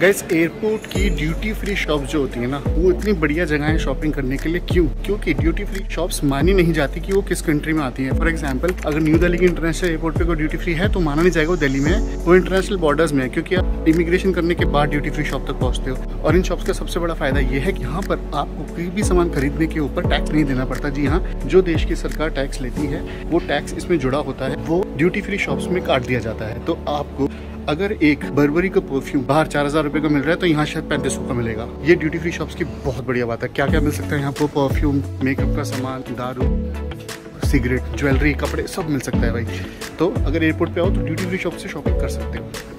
Guys airport की duty free shop जो होती है ना, वो इतनी बढ़िया जगह है शॉपिंग करने के लिए। क्योंकि ड्यूटी फ्री शॉप्स मानी नहीं जाती कि वो किस कंट्री में आती है। फॉर एग्जांपल अगर न्यू दिल्ली के इंटरनेशनल एयरपोर्ट पे कोई ड्यूटी फ्री है तो माना नहीं जाएगा वो दिल्ली में है, वो इंटरनेशनल बॉर्डर्स में है, क्योंकि आप इमिग्रेशन करने के बाद ड्यूटी फ्री शॉप तक पहुँचते हो। और इन शॉप्स का सबसे बड़ा फायदा ये है कि यहाँ पर आपको कोई भी सामान खरीदने के ऊपर टैक्स नहीं देना पड़ता। जी हाँ, जो देश की सरकार टैक्स लेती है वो टैक्स इसमें जुड़ा होता है, वो ड्यूटी फ्री शॉप्स में काट दिया जाता है। तो आपको अगर एक बर्बरी का परफ्यूम बाहर 4000 रुपए का मिल रहा है तो यहाँ शायद 3500 का मिलेगा। ये ड्यूटी फ्री शॉप्स की बहुत बढ़िया बात है। क्या क्या मिल सकता है यहाँ पर, परफ्यूम, मेकअप का सामान, दारू, सिगरेट, ज्वेलरी, कपड़े सब मिल सकता है भाई। तो अगर एयरपोर्ट पे आओ तो ड्यूटी फ्री शॉप से शॉपिंग कर सकते हो।